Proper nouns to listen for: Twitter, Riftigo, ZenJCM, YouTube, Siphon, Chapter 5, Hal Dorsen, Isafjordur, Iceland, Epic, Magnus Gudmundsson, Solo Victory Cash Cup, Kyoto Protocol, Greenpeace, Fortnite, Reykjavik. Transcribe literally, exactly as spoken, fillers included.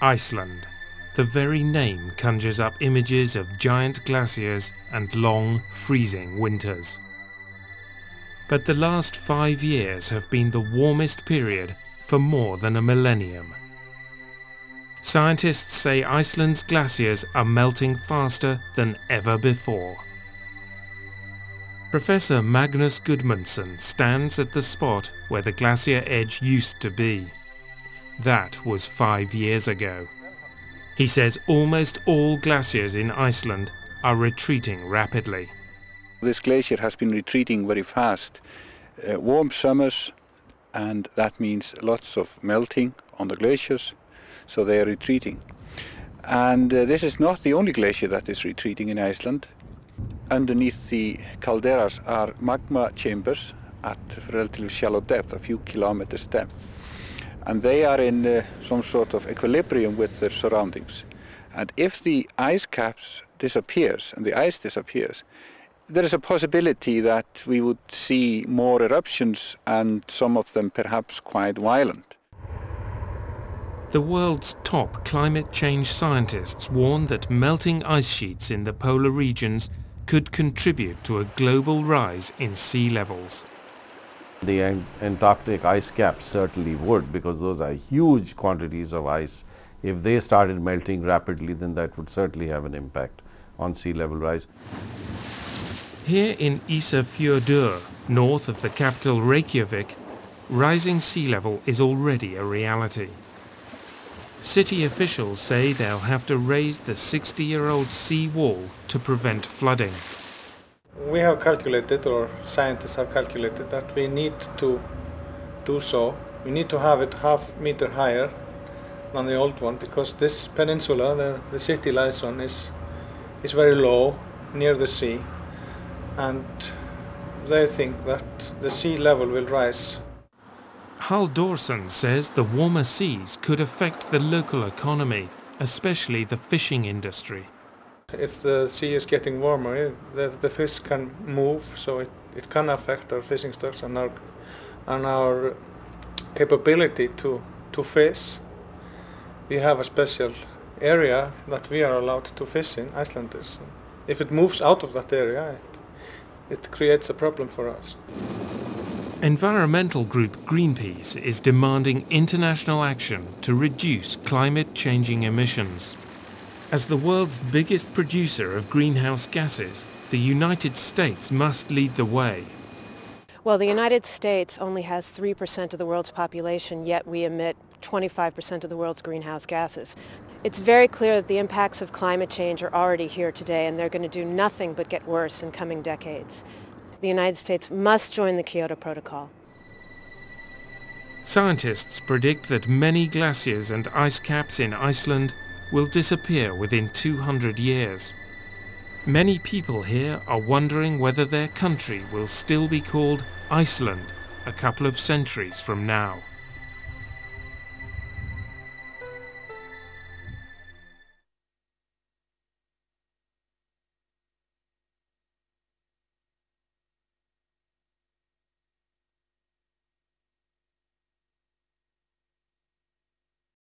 Iceland. The very name conjures up images of giant glaciers and long, freezing winters. But the last five years have been the warmest period for more than a millennium. Scientists say Iceland's glaciers are melting faster than ever before. Professor Magnus Gudmundsson stands at the spot where the glacier edge used to be. That was five years ago. He says almost all glaciers in Iceland are retreating rapidly. This glacier has been retreating very fast. Uh, warm summers, and that means lots of melting on the glaciers, so they are retreating. And uh, this is not the only glacier that is retreating in Iceland. Underneath the calderas are magma chambers at relatively shallow depth, a few kilometers depth. And they are in uh, some sort of equilibrium with their surroundings. And if the ice caps disappears, and the ice disappears, there is a possibility that we would see more eruptions, and some of them perhaps quite violent. The world's top climate change scientists warn that melting ice sheets in the polar regions could contribute to a global rise in sea levels. The Antarctic ice caps certainly would, because those are huge quantities of ice. If they started melting rapidly, then that would certainly have an impact on sea level rise. Here in Isafjordur, north of the capital Reykjavik, rising sea level is already a reality. City officials say they'll have to raise the sixty-year-old sea wall to prevent flooding. We have calculated, or scientists have calculated, that we need to do so. We need to have it half meter higher than the old one, because this peninsula the, the city lies on is, is very low, near the sea, and they think that the sea level will rise. Hal Dorsen says the warmer seas could affect the local economy, especially the fishing industry. If the sea is getting warmer, the, the fish can move, so it, it can affect our fishing stocks and our, and our capability to, to fish. We have a special area that we are allowed to fish in, Icelanders. If it moves out of that area, it, it creates a problem for us. Environmental group Greenpeace is demanding international action to reduce climate-changing emissions. As the world's biggest producer of greenhouse gases, the United States must lead the way. Well, the United States only has three percent of the world's population, yet we emit twenty-five percent of the world's greenhouse gases. It's very clear that the impacts of climate change are already here today, and they're going to do nothing but get worse in coming decades. The United States must join the Kyoto Protocol. Scientists predict that many glaciers and ice caps in Iceland will disappear within two hundred years. Many people here are wondering whether their country will still be called Iceland a couple of centuries from now.